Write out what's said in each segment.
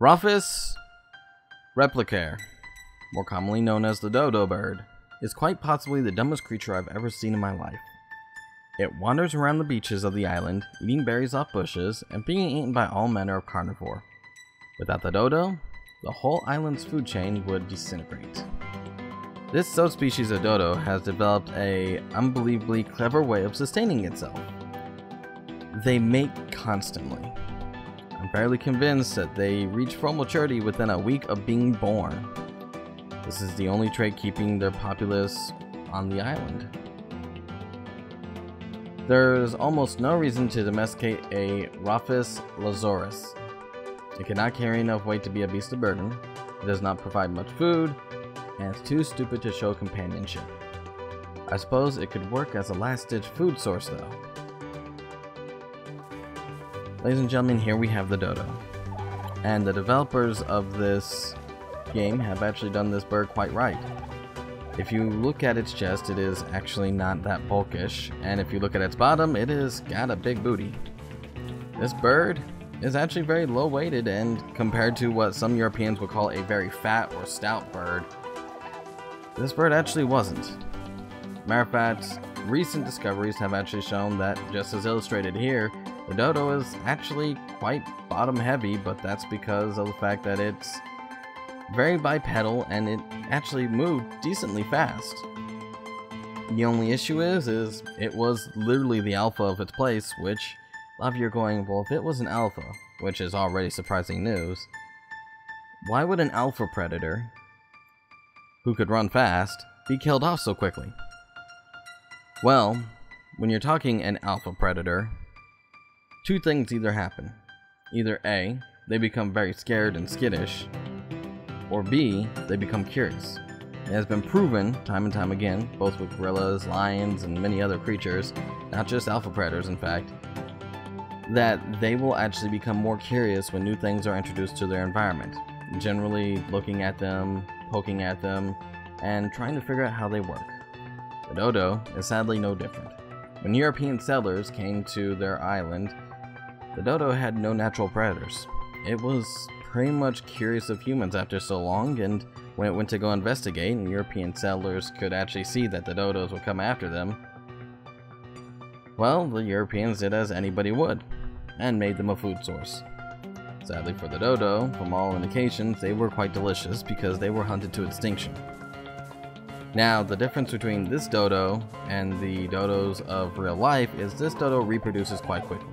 Rafus replicare, more commonly known as the dodo bird, is quite possibly the dumbest creature I've ever seen in my life. It wanders around the beaches of the island, eating berries off bushes and being eaten by all manner of carnivore. Without the dodo, the whole island's food chain would disintegrate. This subspecies of dodo has developed an unbelievably clever way of sustaining itself. They mate constantly. I'm fairly convinced that they reach full maturity within a week of being born. This is the only trait keeping their populace on the island. There's almost no reason to domesticate a Raphus lazaurus. It cannot carry enough weight to be a beast of burden, it does not provide much food, and it's too stupid to show companionship. I suppose it could work as a last-ditch food source though. Ladies and gentlemen, here we have the dodo. And the developers of this game have actually done this bird quite right. If you look at its chest, it is actually not that bulkish, and if you look at its bottom, it has got a big booty. This bird is actually very low weighted, and compared to what some Europeans would call a very fat or stout bird, this bird actually wasn't. Matter of fact, recent discoveries have actually shown that, just as illustrated here, the dodo is actually quite bottom heavy, but that's because of the fact that it's very bipedal and it actually moved decently fast. The only issue is it was literally the alpha of its place, which a lot of you are going, well, if it was an alpha, which is already surprising news, why would an alpha predator, who could run fast, be killed off so quickly? Well, when you're talking an alpha predator, two things either happen. Either A, they become very scared and skittish, or B, they become curious. It has been proven time and time again, both with gorillas, lions, and many other creatures, not just alpha predators in fact, that they will actually become more curious when new things are introduced to their environment, generally looking at them, poking at them, and trying to figure out how they work. The dodo is sadly no different. When European settlers came to their island, the dodo had no natural predators. It was pretty much curious of humans after so long, and when it went to go investigate and European settlers could actually see that the dodos would come after them, well, the Europeans did as anybody would, and made them a food source. Sadly for the dodo, from all indications, they were quite delicious because they were hunted to extinction. Now, the difference between this dodo and the dodos of real life is this dodo reproduces quite quickly.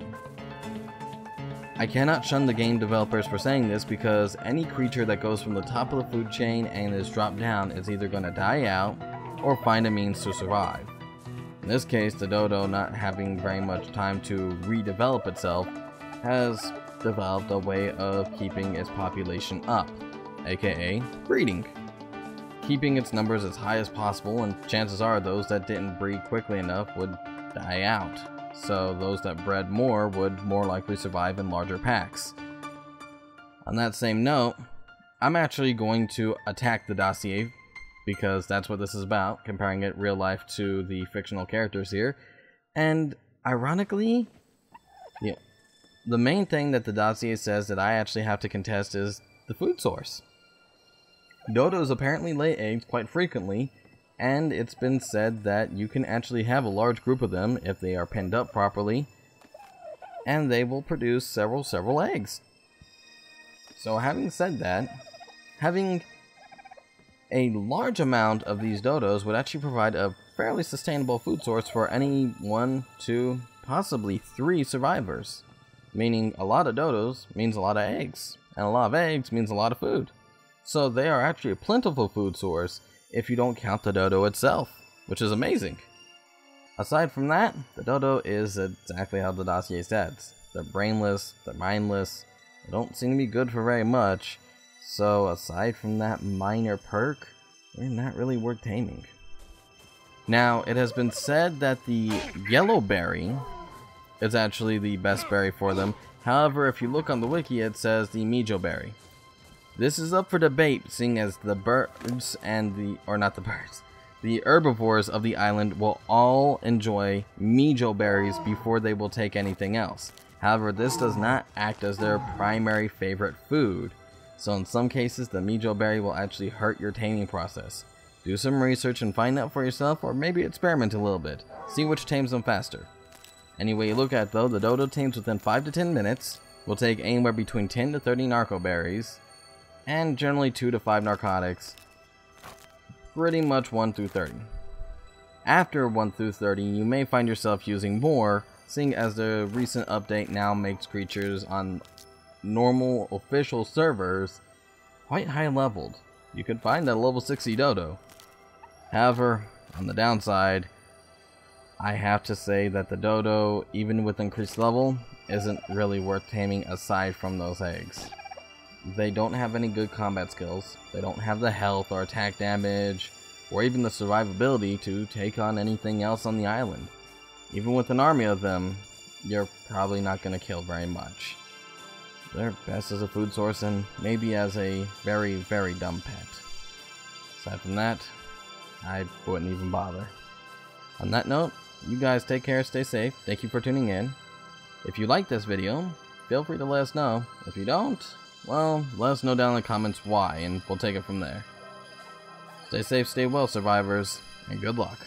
I cannot shun the game developers for saying this because any creature that goes from the top of the food chain and is dropped down is either going to die out or find a means to survive. In this case, the dodo, not having very much time to redevelop itself, has developed a way of keeping its population up, aka breeding. Keeping its numbers as high as possible, and chances are those that didn't breed quickly enough would die out, so those that bred more would more likely survive in larger packs. On that same note, I'm actually going to attack the dossier, because that's what this is about, comparing it real life to the fictional characters here. And ironically, the main thing that the dossier says that I actually have to contest is the food source. Dodos apparently lay eggs quite frequently, and it's been said that you can actually have a large group of them if they are pinned up properly, and they will produce several eggs. So having said that, having a large amount of these dodos would actually provide a fairly sustainable food source for any 1, 2, possibly 3 survivors. Meaning a lot of dodos means a lot of eggs, and a lot of eggs means a lot of food. So they are actually a plentiful food source if you don't count the dodo itself, which is amazing. Aside from that, the dodo is exactly how the dossier says. They're brainless, they're mindless, they don't seem to be good for very much. So aside from that minor perk, they're not really worth taming. Now, it has been said that the yellow berry is actually the best berry for them. However, if you look on the wiki, it says the mijo berry. This is up for debate, seeing as the birds and the herbivores of the island will all enjoy mijo berries before they will take anything else. However, this does not act as their primary favorite food. So in some cases, the Mijo berry will actually hurt your taming process. Do some research and find out for yourself, or maybe experiment a little bit. See which tames them faster. Any way you look at it, though, the Dodo tames within 5 to 10 minutes, will take anywhere between 10 to 30 narco berries, and generally 2 to 5 narcotics, pretty much 1 through 30. After 1 through 30, you may find yourself using more, seeing as the recent update now makes creatures on normal official servers quite high leveled. You can find that level 60 Dodo. However, on the downside, I have to say that the Dodo, even with increased level, isn't really worth taming aside from those eggs. They don't have any good combat skills, they don't have the health or attack damage, or even the survivability to take on anything else on the island. Even with an army of them, you're probably not going to kill very much. They're best as a food source and maybe as a very, very dumb pet. Aside from that, I wouldn't even bother. On that note, you guys take care, stay safe, thank you for tuning in. If you like this video, feel free to let us know. If you don't, well, let us know down in the comments why, and we'll take it from there. Stay safe, stay well, survivors, and good luck.